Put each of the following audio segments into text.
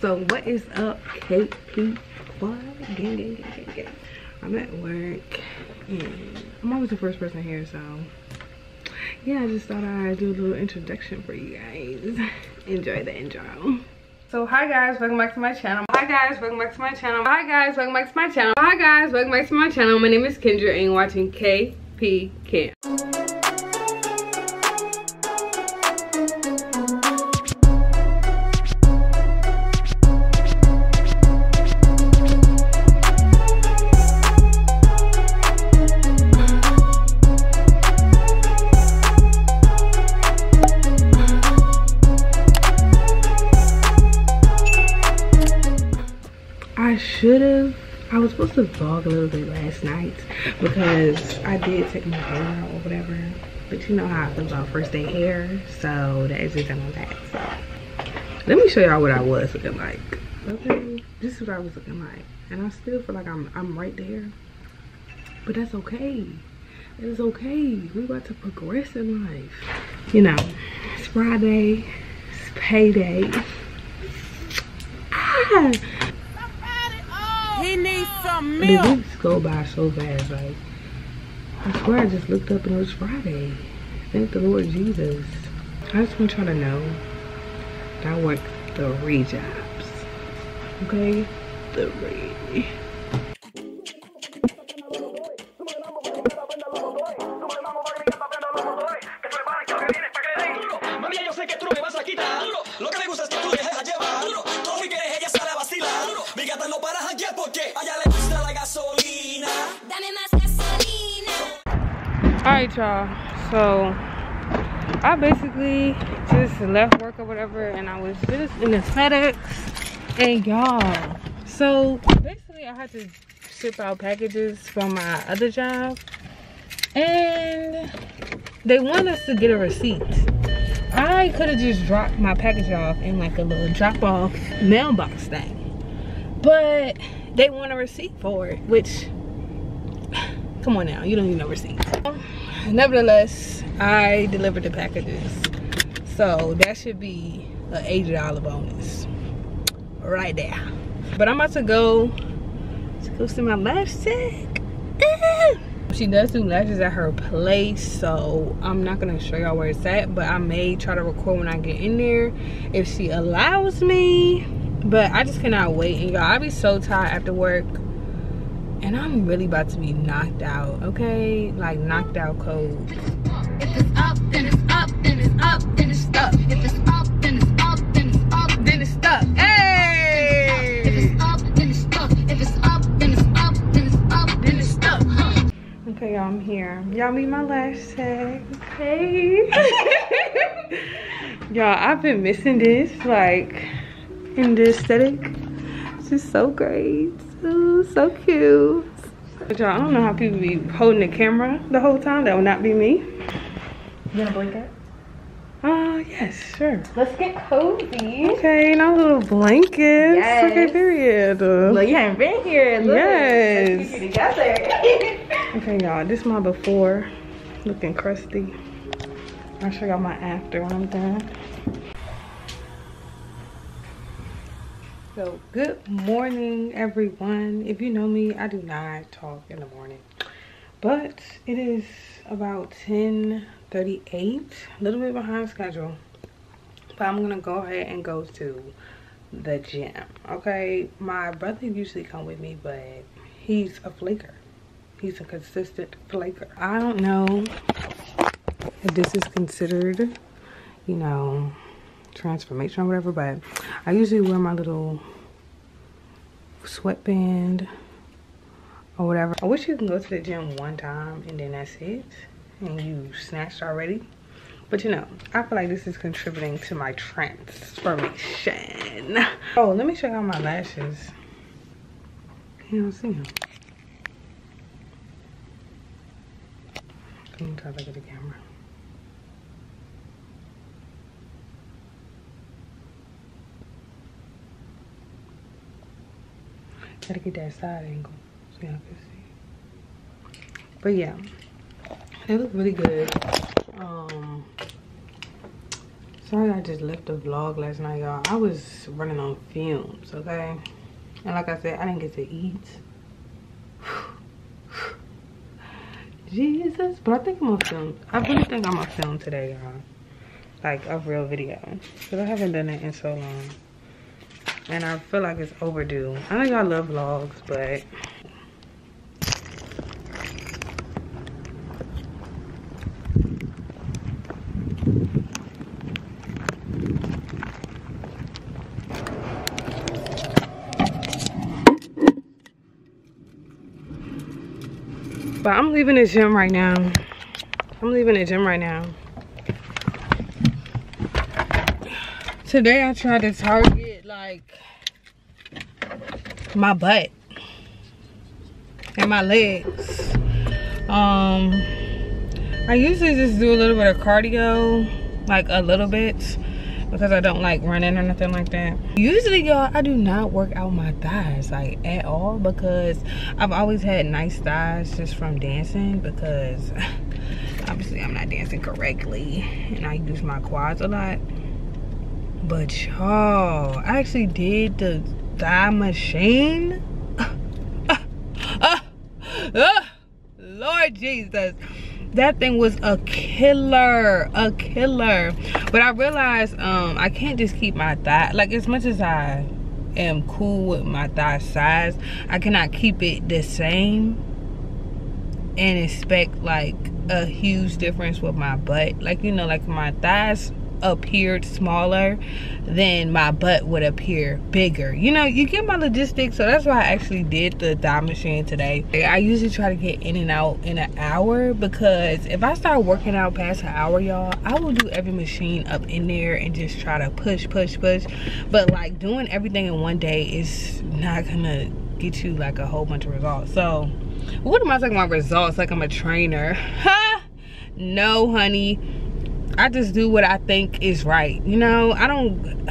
So what is up, KP Squad? Gang, gang, gang, gang, gang. I'm at work and I'm always the first person here, so yeah, I just thought I'd do a little introduction for you guys. Enjoy the intro. So hi guys, welcome back to my channel. Hi guys, welcome back to my channel. Hi guys, welcome back to my channel. Hi guys, welcome back to my channel. My name is Kendra and you're watching KP Cam. I was supposed to vlog a little bit last night because I did take my hair out or whatever, but you know how I feel about first day hair, so that is just on that. So let me show y'all what I was looking like. Okay, this is what I was looking like, and I still feel like I'm right there, but that's okay. It's okay. We about to progress in life, you know. It's Friday. It's payday. Ah. The weeks go by so fast, like I swear I just looked up and it was Friday. Thank the Lord Jesus. I just want y'all to know that I work 3 jobs. Okay? 3. Alright y'all, so I basically just left work or whatever and I was just in the FedEx, and y'all, so basically I had to ship out packages from my other job and they want us to get a receipt. I could have just dropped my package off in like a little drop off mailbox thing, but they want a receipt for it, which, come on now, you don't need no receipt. Nevertheless, I delivered the packages, so that should be an $80 bonus right there. But I'm about to go see my lash tech. She does do lashes at her place, so I'm not gonna show y'all where it's at, but I may try to record when I get in there if she allows me. But I just cannot wait, and y'all, I be so tired after work. And I'm really about to be knocked out, okay? Like knocked out cold. If it's up, then it's up, then it's up, then it's stuck. If it's up, then it's up, then it's up, then it's stuck. Hey! If it's up, then it's stuck. If it's up, then it's up, then it's up, then it's stuck. Okay, y'all, I'm here. Y'all meet my lash tag. Hey. Y'all, I've been missing this, like, in this aesthetic. It's just so great. Ooh, so cute. Y'all, I don't know how people be holding the camera the whole time. That would not be me. You gonna blink it? Yes, sure. Let's get cozy. Okay, no little blankets. Yes. Okay, period. Look, you haven't been here. Look. Yes. Let's keep you together. Okay, y'all, this is my before. Looking crusty. I'll show y'all my after when I'm done. So good morning everyone. If you know me, I do not talk in the morning, but it is about 10:38, a little bit behind schedule, but I'm gonna go ahead and go to the gym. Okay, my brother usually come with me, but he's a flaker. He's a consistent flaker. I don't know if this is considered, you know, transformation or whatever, but I usually wear my little sweatband or whatever. I wish you can go to the gym one time and then that's it and you snatched already, but you know, I feel like this is contributing to my transformation. Oh, let me check out my lashes. You don't see them. Let me try to look at the camera. Gotta get that side angle so y'all can see. But yeah, they look really good. Sorry I just left the vlog last night, y'all. I was running on fumes, okay? And like I said, I didn't get to eat. Jesus, but I think I'm on film. I really think I'm on film today, y'all. Like a real video. Because I haven't done it in so long. And I feel like it's overdue. I know y'all love vlogs, but I'm leaving the gym right now. I'm leaving the gym right now. Today I tried to target like my butt and my legs. I usually just do a little bit of cardio, like a little bit, because I don't like running or nothing like that. Usually, y'all, I do not work out my thighs like at all, because I've always had nice thighs just from dancing, because obviously I'm not dancing correctly and I use my quads a lot. But y'all, I actually did the thigh machine. Lord Jesus. That thing was a killer. But I realized I can't just keep my thigh, like, as much as I am cool with my thigh size, I cannot keep it the same and expect like a huge difference with my butt. Like, you know, like my thighs appeared smaller, then my butt would appear bigger. You know, you get my logistics. So that's why I actually did the thigh machine today. I usually try to get in and out in an hour, because if I start working out past an hour, y'all, I will do every machine up in there and just try to push. But like doing everything in one day is not gonna get you like a whole bunch of results. So what am I talking about results? Like I'm a trainer. Ha! No, honey. I just do what I think is right. You know, I don't,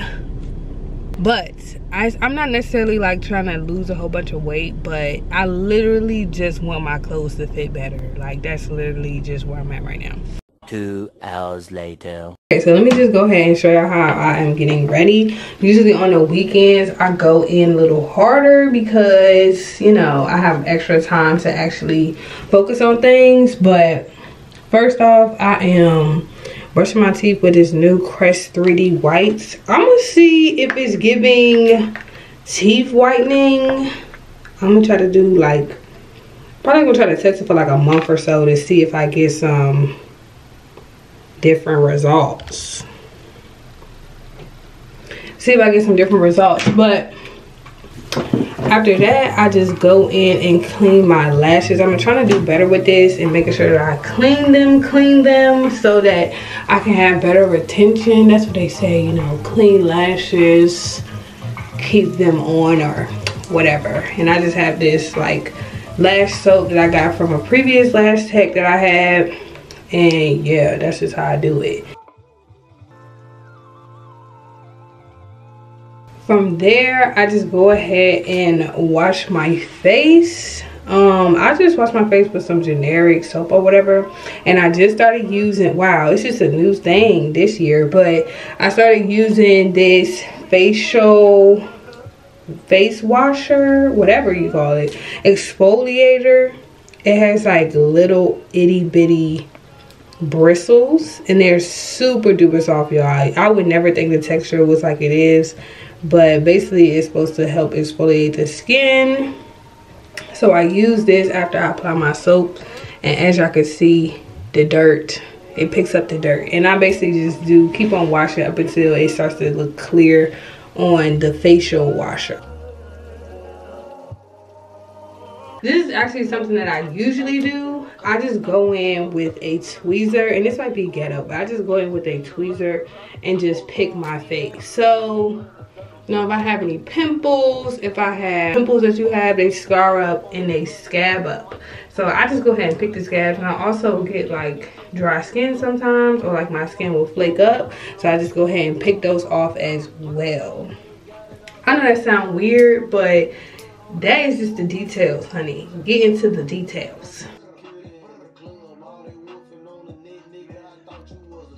but I'm not necessarily like trying to lose a whole bunch of weight, but I literally just want my clothes to fit better. Like, that's literally just where I'm at right now. 2 hours later. Okay, so let me just go ahead and show y'all how I am getting ready. Usually on the weekends, I go in a little harder because, you know, I have extra time to actually focus on things. But first off, I am brushing my teeth with this new Crest 3D Whites. I'm gonna see if it's giving teeth whitening. I'm gonna try to do like, probably gonna try to test it for like a month or so to see if I get some different results. See if I get some different results. But after that, I just go in and clean my lashes. I'm trying to do better with this and making sure that I clean them so that I can have better retention. That's what they say, you know, clean lashes, keep them on or whatever. And I just have this like lash soap that I got from a previous lash tech that I had. And yeah, that's just how I do it. From there, I just go ahead and wash my face. I just wash my face with some generic soap or whatever. And I just started using, wow, it's just a new thing this year. But I started using this face washer, whatever you call it, exfoliator. It has like little itty bitty bristles. And they're super duper soft, y'all. I would never think the texture was like it is. But basically, it's supposed to help exfoliate the skin. So I use this after I apply my soap. And as y'all can see, the dirt, it picks up the dirt. And I basically just do keep on washing up until it starts to look clear on the facial washer. This is actually something that I usually do. I just go in with a tweezer. And this might be ghetto, but I just go in with a tweezer and just pick my face. So now, if I have any pimples, if I have pimples that you have, they scar up and they scab up. So I just go ahead and pick the scabs. And I also get like dry skin sometimes, or like my skin will flake up. So I just go ahead and pick those off as well. I know that sounds weird, but that is just the details, honey. Get into the details.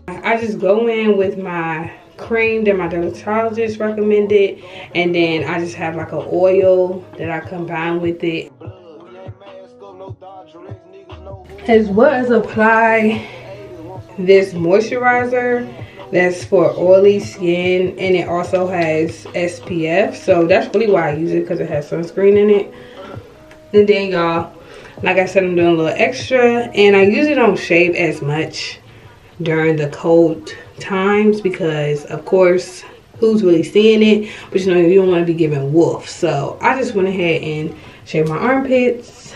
I I just go in with my cream that my dermatologist recommended, and then I just have like an oil that I combine with it. As well as apply this moisturizer that's for oily skin, and it also has SPF, so that's really why I use it, because it has sunscreen in it. And then y'all, like I said, I'm doing a little extra, and I usually don't shave as much during the cold times because, of course, who's really seeing it? But you know, you don't want to be giving wolf. So I just went ahead and shaved my armpits,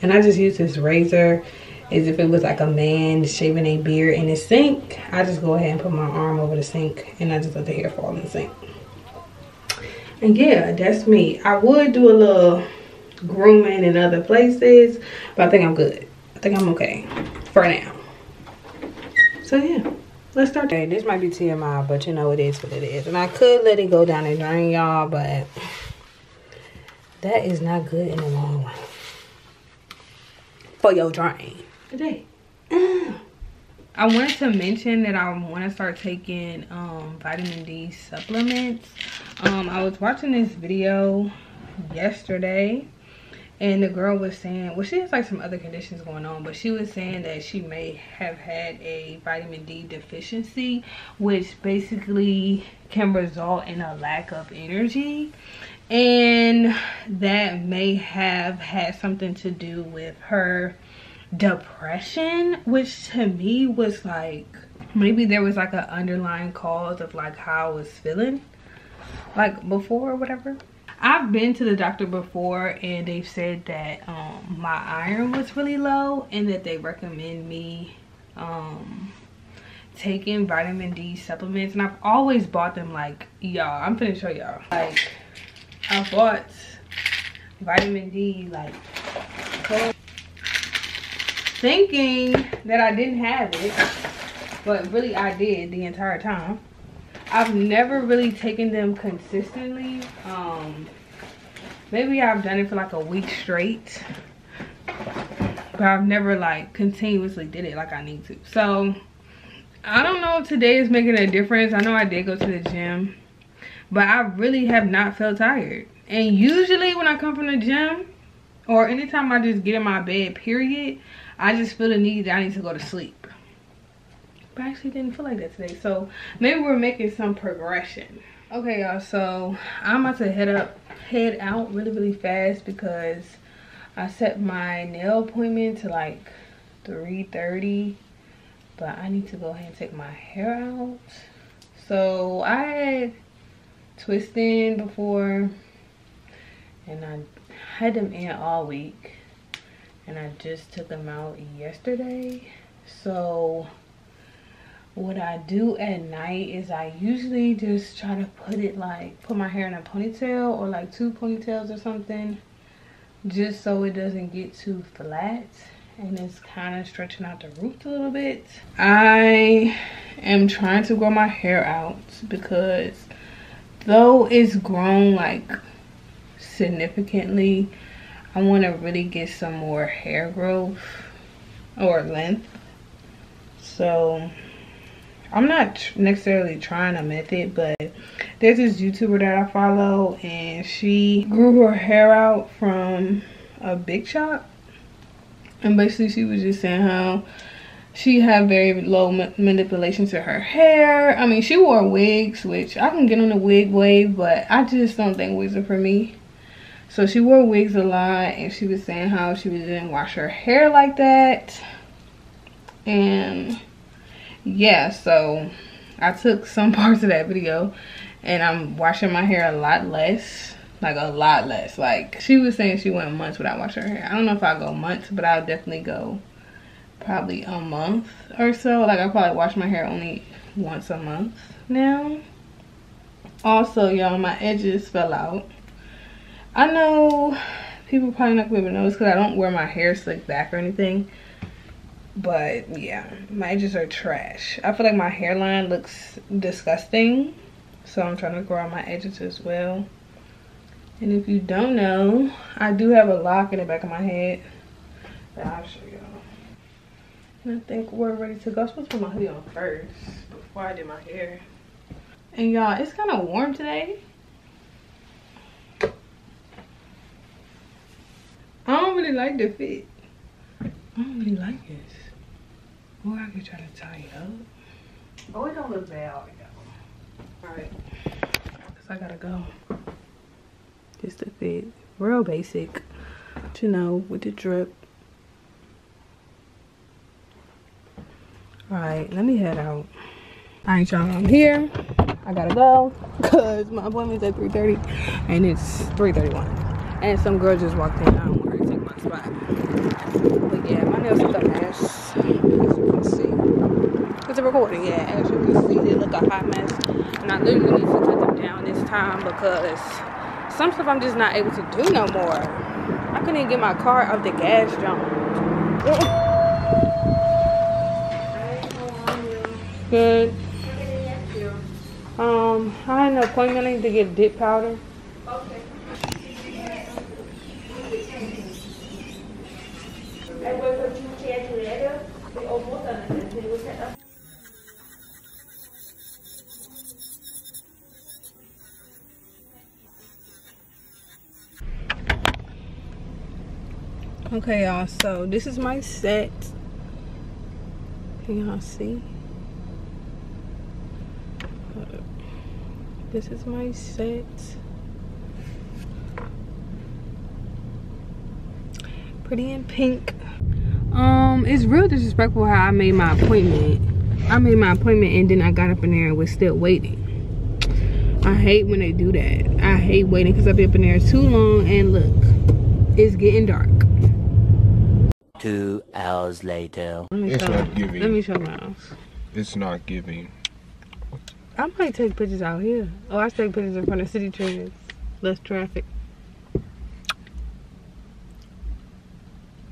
and I just used this razor as if it was like a man shaving a beard in the sink. I just go ahead and put my arm over the sink, and I just let the hair fall in the sink. And yeah, that's me. I would do a little grooming in other places, but I think I'm good. I think I'm okay for now. So yeah, let's start. Okay, this might be TMI, but you know, it is what it is. And I could let it go down and drain, y'all, but that is not good in the long run for your drain today. I wanted to mention that I want to start taking vitamin D supplements. I was watching this video yesterday, and the girl was saying, well, she has like some other conditions going on, but she was saying that she may have had a vitamin D deficiency, which basically can result in a lack of energy, and that may have had something to do with her depression, which to me was like, maybe there was like an underlying cause of like how I was feeling like before or whatever. I've been to the doctor before, and they've said that my iron was really low, and that they recommend me taking vitamin D supplements. And I've always bought them, like, y'all, I'm finna show y'all. Like, I bought vitamin D, like, thinking that I didn't have it, but really I did the entire time. I've never really taken them consistently. Maybe I've done it for like a week straight, but I've never like continuously did it like I need to. So I don't know if today is making a difference. I know I did go to the gym, but I really have not felt tired. And usually when I come from the gym, or anytime I just get in my bed, period, I just feel the need that I need to go to sleep. But I actually didn't feel like that today, so maybe we're making some progression. Okay, y'all, so I'm about to head out really fast, because I set my nail appointment to like 3:30, but I need to go ahead and take my hair out. So I had twists in before, and I had them in all week, and I just took them out yesterday. So what I do at night is I usually just try to put it like, put my hair in a ponytail, or like two ponytails or something, just so it doesn't get too flat and it's kind of stretching out the roots a little bit. I am trying to grow my hair out, because though it's grown like significantly, I want to really get some more hair growth or length. So I'm not necessarily trying a method, but there's this YouTuber that I follow, and she grew her hair out from a big chop. And basically she was just saying how she had very low manipulation to her hair. I mean, she wore wigs, which I can get on the wig wave, but I just don't think wigs are for me. So she wore wigs a lot, and she was saying how she didn't wash her hair like that. And yeah, so I took some parts of that video, and I'm washing my hair a lot less, like a lot less. Like, she was saying she went months without washing her hair. I don't know if I go months, but I'll definitely go probably a month or so. Like, I probably wash my hair only once a month now. Also, y'all, my edges fell out. I know people probably not gonna be able to notice because I don't wear my hair slicked back or anything. But yeah, my edges are trash. I feel like my hairline looks disgusting, so I'm trying to grow out my edges as well. And if you don't know, I do have a lock in the back of my head that I'll show y'all. And I think we're ready to go. I'm supposed to put my hoodie on first Why I did my hair. And y'all, it's kind of warm today. I don't really like the fit. I don't really like this. Or I could try to tie it up. But it don't look bad on y'all. Alright. Because I gotta go. Just the fit. Real basic. But you know, with the drip. Alright, let me head out. Alright y'all, I'm here. I gotta go because my appointment's at 3:30 and it's 3:31. And some girl just walked in. I don't want her to take my spot. But yeah, my nails look a mess. As you can see. Because I'm recording, yeah. As you can see, they look a hot mess. And I literally need to cut them down this time because some stuff I'm just not able to do no more. I couldn't even get my car off the gas jump. Good. I had an appointment. I need to get dip powder. Okay. Okay, y'all. So this is my set. Can y'all see? This is my set. Pretty in pink. It's real disrespectful how I made my appointment. I made my appointment and then I got up in there and was still waiting. I hate when they do that. I hate waiting because I've been up in there too long and look, it's getting dark. 2 hours later. Let me show my house. It's not giving. I might take pictures out here. Oh, I take pictures in front of City Trends. Less traffic.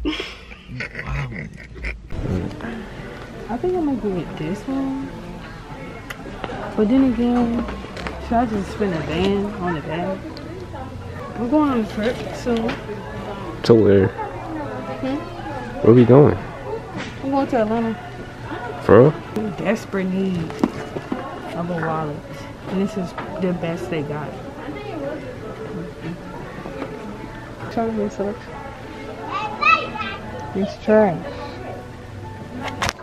Wow. I think I might go with this one. But then again, should I just spin a van on the back? We're going on a trip soon. To where? Where are we going? We're going to Atlanta. For real? We desperate need of a wallet, and this is the best they got. Try this up. Let's try.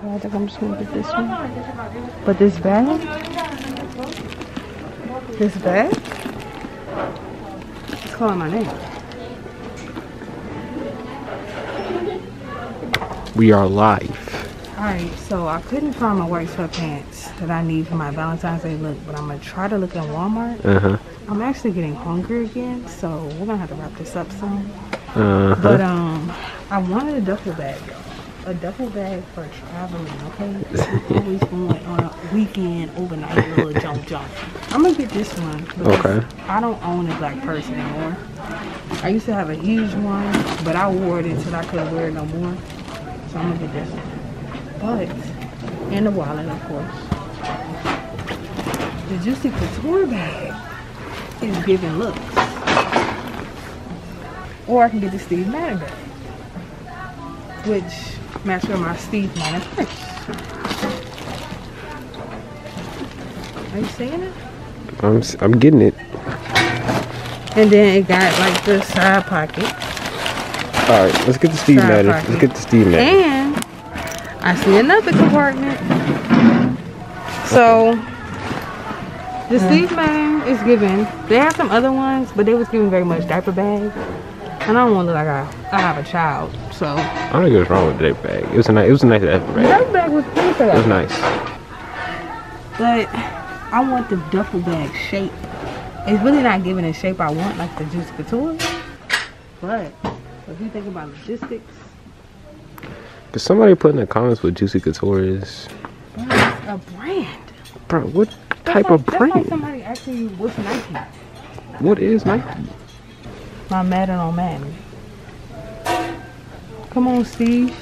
I think I'm just gonna get this one. But this bag, it's calling my name. We are live. Alright, so I couldn't find my white sweatpants that I need for my Valentine's Day look, but I'm going to try to look at Walmart. I'm actually getting hungry again, so we're going to have to wrap this up soon. But I wanted a duffel bag, a duffel bag for traveling, okay? I always want on a weekend, overnight, a little jump. I'm going to get this one because I don't own a black purse anymore. I used to have a huge one, but I wore it until I couldn't wear it no more. So I'm going to get this one. But, and the wallet, of course. The Juicy Couture bag is giving looks. Or I can get the Steve Madden bag, which matches with my Steve Madden purse. Are you seeing it? I'm getting it. And then it got like the side pocket. All right, let's get the Steve Madden. Let's get the Steve Madden. And I see another compartment. So the Steve Madden is giving. They have some other ones, but they was giving very much diaper bag. And I don't want to look like I have a child. So I don't think it was wrong with the diaper bag. It was a nice diaper bag. The diaper bag was pretty good. It was nice. But I want the duffel bag shape. It's really not giving the shape I want, like the Juicy Couture. But if you think about logistics. Cause somebody put in the comments what Juicy Couture is. Bro, it's a brand. Bro, what type of brand? That's like somebody asking you what's Nike. What is Nike? My Madden on Madden. Come on, Steve.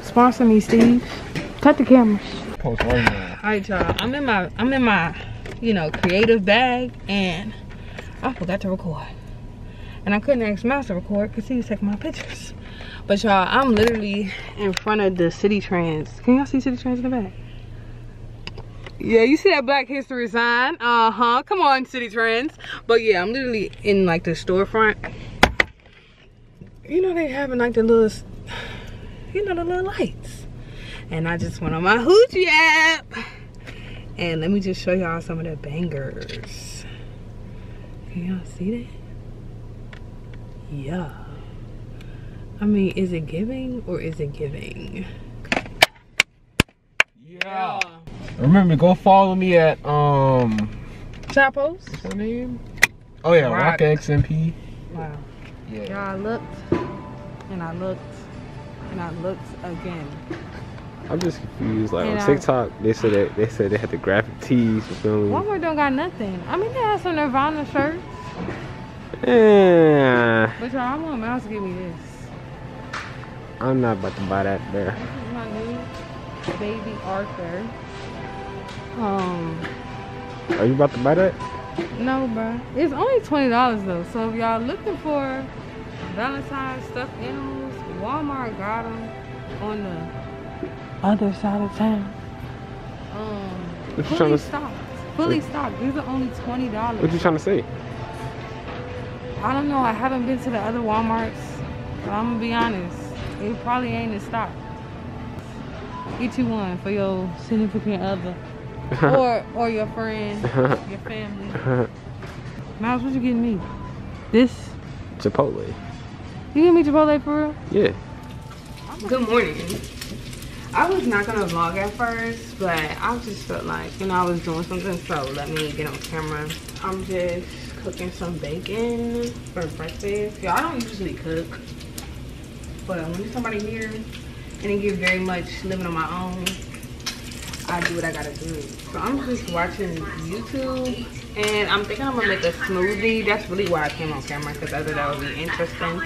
Sponsor me, Steve. Cut the cameras. Post right now. Alright, y'all. I'm in my, you know, creative bag, and I forgot to record. And I couldn't ask Miles to record because he was taking my pictures. But y'all, I'm literally in front of the City Trends. Can y'all see City Trends in the back? Yeah, you see that Black History sign? Uh-huh. Come on, City Trends. But yeah, I'm literally in like the storefront. You know they having like the little, you know, the little lights. And I just went on my Hootie app. And let me just show y'all some of the bangers. Can y'all see that? Yeah. I mean, is it giving or is it giving? Yeah. Remember, go follow me at Chapo's. What's her name? Oh yeah, Rock XMP. Wow. Yeah. Y'all, I looked and I looked and I looked again. I'm just confused. Like, and on TikTok, they said they had the graphic tees. Walmart don't got nothing. I mean, they have some Nirvana shirts. Yeah. But y'all, I want Mouse to give me this. I'm not about to buy that there. This is my new baby Arthur. Are you about to buy that? No, bro. It's only $20 though. So if y'all looking for Valentine's stuffed animals, Walmart got them on the other side of town. Fully stocked. These are only $20. What you trying to say? I don't know. I haven't been to the other Walmarts. But I'm gonna be honest. It probably ain't in stock. Get you one for your significant other, or your friend, your family. Miles, what you getting me? This? Chipotle. You getting me Chipotle for real? Yeah. Good morning. I was not gonna vlog at first, but I just felt like, you know, I was doing something, so let me get on camera. I'm just cooking some bacon for breakfast. Y'all, I don't usually cook. But when there's somebody here and it get very much living on my own, I do what I gotta do. So I'm just watching YouTube and I'm thinking I'm gonna make a smoothie. That's really why I came on camera, because I thought that would be interesting.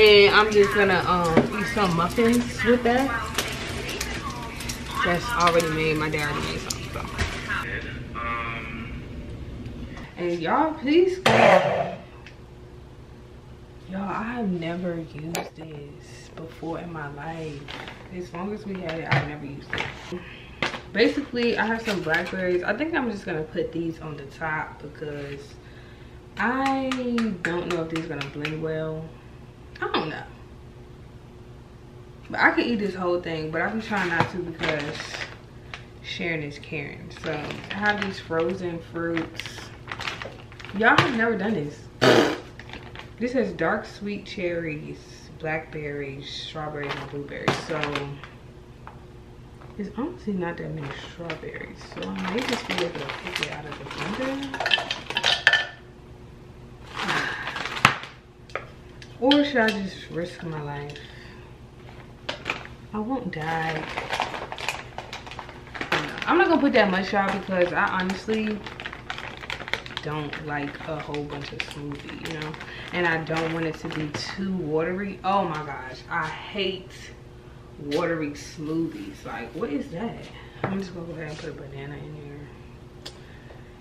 And I'm just gonna eat some muffins with that. That's already made. My dad already made some. So. And y'all, please. Y'all, I have never used this before in my life. As long as we had it, I've never used it. Basically, I have some blackberries. I think I'm just gonna put these on the top because I don't know if these are gonna blend well. I don't know. But I could eat this whole thing, but I've been trying not to because sharing is caring. So I have these frozen fruits. Y'all have never done this. This has dark sweet cherries, blackberries, strawberries, and blueberries. So there's honestly not that many strawberries. So I may just be able to pick it out of the blender. Or should I just risk my life? I won't die. I'm not gonna put that much, y'all, because I honestly don't like a whole bunch of smoothie, you know, and I don't want it to be too watery. Oh my gosh, I hate watery smoothies. Like, what is that? I'm just gonna go ahead and put a banana in here.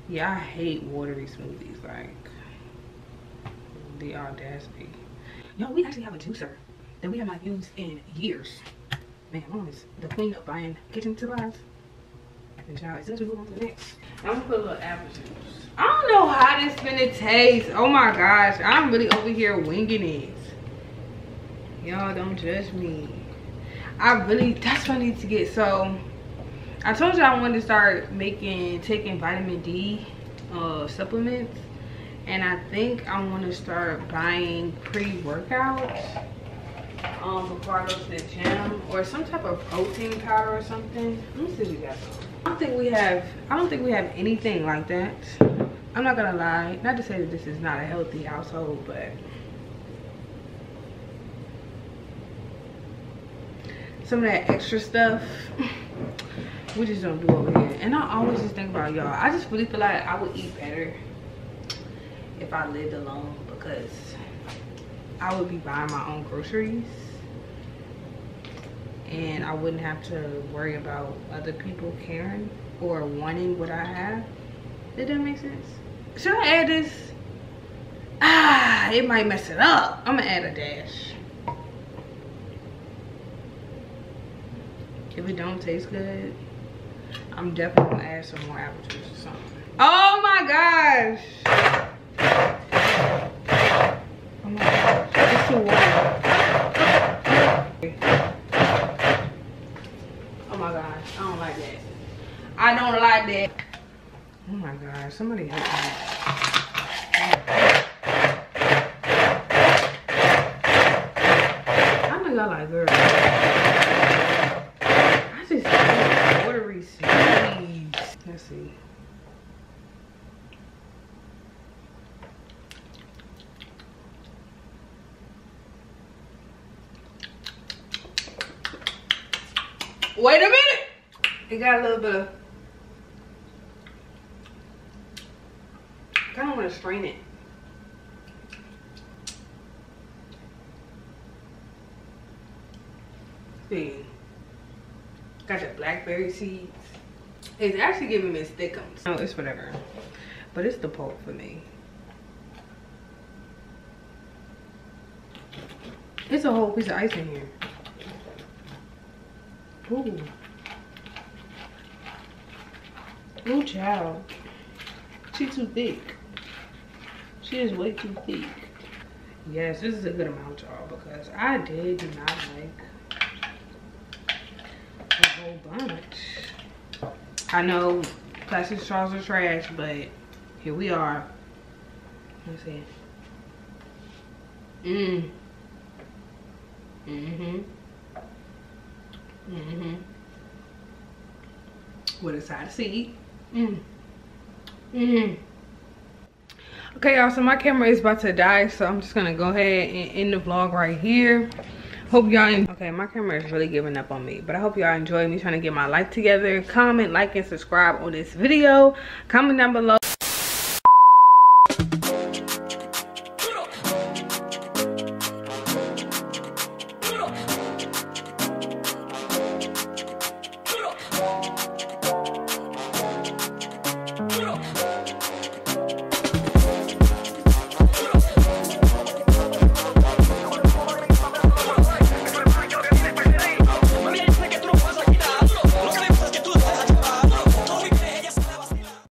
Yeah, I hate watery smoothies. Like, the audacity. Yo, we actually have a juicer that we have not used in years. Man, Mom is the queen of buying kitchen supplies. And y'all, as soon as we move on to the next, I'm gonna put a little apple juice. I don't know how this finna taste. Oh my gosh, I'm really over here winging it. Y'all, don't judge me. That's what I need to get. So I told you I wanted to start taking vitamin D supplements, and I think I want to start buying pre-workouts before I go to the gym, or some type of protein powder or something. Let me see if we got some. I don't think we have anything like that. I'm not gonna lie. Not to say that this is not a healthy household, but some of that extra stuff we just don't do over here. And I always just think about, y'all, I just really feel like I would eat better if I lived alone, because I would be buying my own groceries and I wouldn't have to worry about other people caring or wanting what I have. Did that make sense? Should I add this? Ah, it might mess it up. I'm gonna add a dash. If it don't taste good, I'm definitely gonna add some more apple juice or something. Oh my gosh! Oh my gosh, it's too warm. Oh my gosh, I don't like that. I don't like that. Oh my gosh, somebody help me. I know y'all like girls. Let's see. Wait a minute. It got a little bit of. I kind of want to strain it. See. Got the blackberry seeds. It's actually giving me Stickums. No, it's whatever. But it's the pulp for me. It's a whole piece of ice in here. Ooh. Ooh, child. She's too thick. She is way too thick. Yes, this is a good amount, y'all, because I did not like a whole bunch. I know plastic straws are trash, but here we are. Let's see. Mmm. Mm-hmm. Mm-hmm. With a side of seed. Mmm. Mmm. Okay, y'all, so my camera is about to die, so I'm just gonna go ahead and end the vlog right here. Hope y'all, okay, my camera is really giving up on me, but I hope y'all enjoyed me trying to get my life together. Comment, like, and subscribe on this video. Comment down below.